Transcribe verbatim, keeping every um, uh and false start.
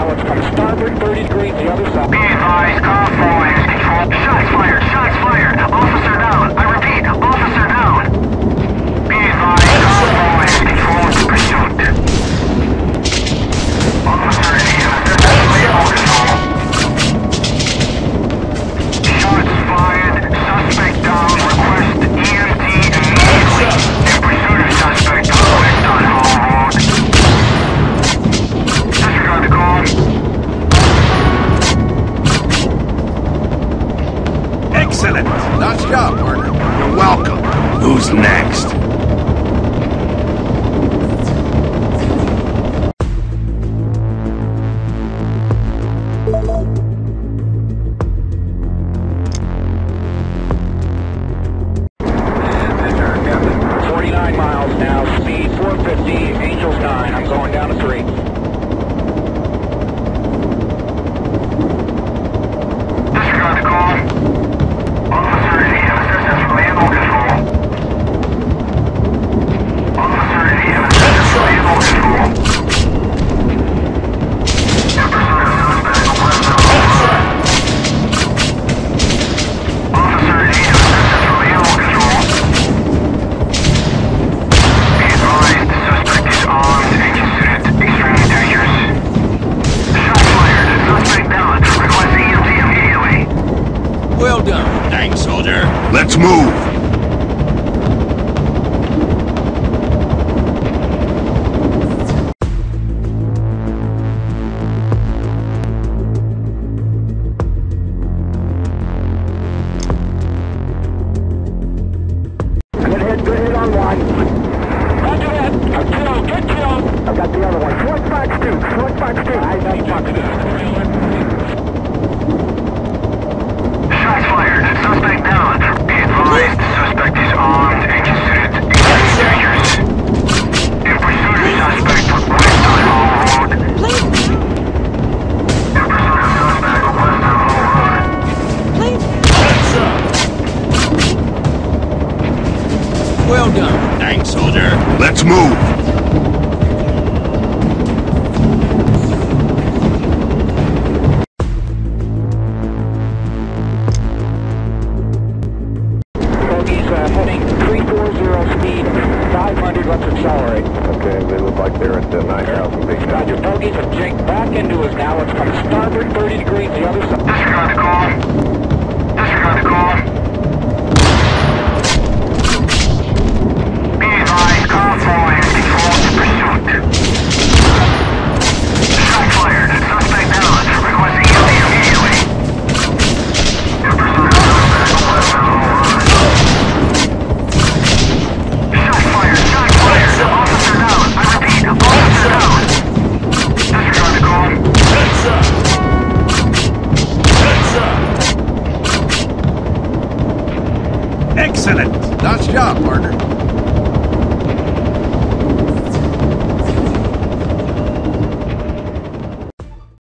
Alex from starboard, thirty degrees the other side. Be advised, call forward is controlled. Shots fired, shots fired. Officer down. I repeat, officer down. Be advised, call forward is controlled. Pursuit. Officer in control. Shots fired, suspect down. Request E M T immediately. In pursuit of suspect down. West on Hall Road. Disregard the call. Excellent! Nice job, partner. You're welcome. Who's next? Excellent! Nice job, partner.